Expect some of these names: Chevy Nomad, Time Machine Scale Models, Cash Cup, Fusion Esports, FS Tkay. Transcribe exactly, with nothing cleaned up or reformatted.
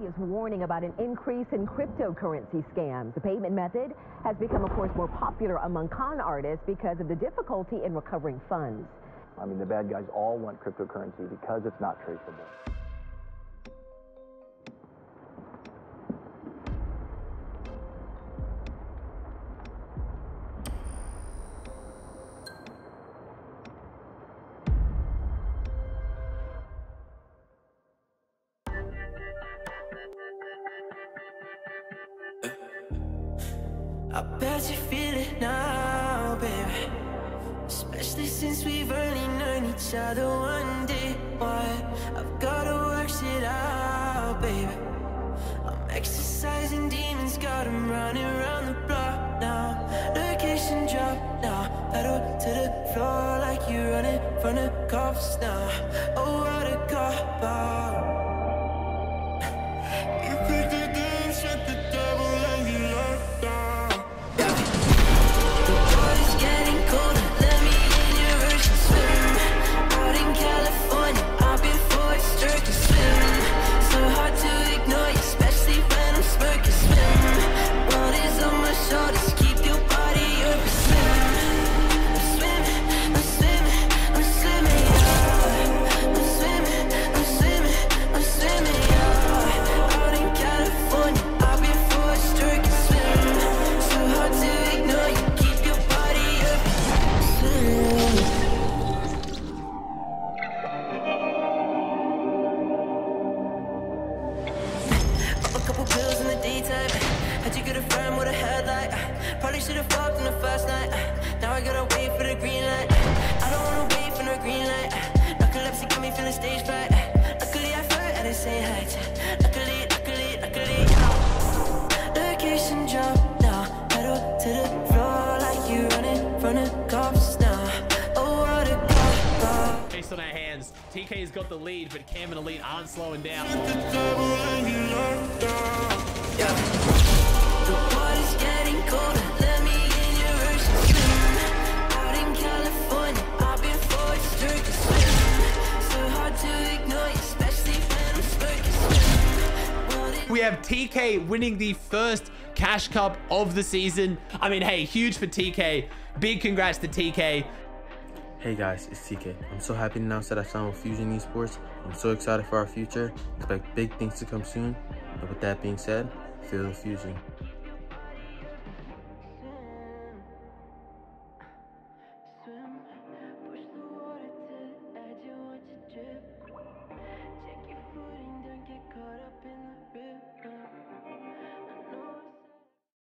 Valley is warning about an increase in cryptocurrency scams. The payment method has become, of course, more popular among con artists because of the difficulty in recovering funds. I mean, the bad guys all want cryptocurrency because it's not traceable. I bet you feel it now, baby. Especially since we've only known each other one day. Why? I've gotta work shit out, baby. I'm exercising demons, got them running around the block now. Location drop now, pedal to the floor like you're running from the cops now. Oh, what a cop out. Based on our hands, T K's got the lead, but Cam and Elite aren't slowing down. We have T K winning the first Cash Cup of the season. I mean, hey, huge for T K. Big congrats to T K. Hey guys, it's T K. I'm so happy to announce that I signed with Fusion Esports. I'm so excited for our future. Expect big things to come soon. And with that being said, feel the fusion.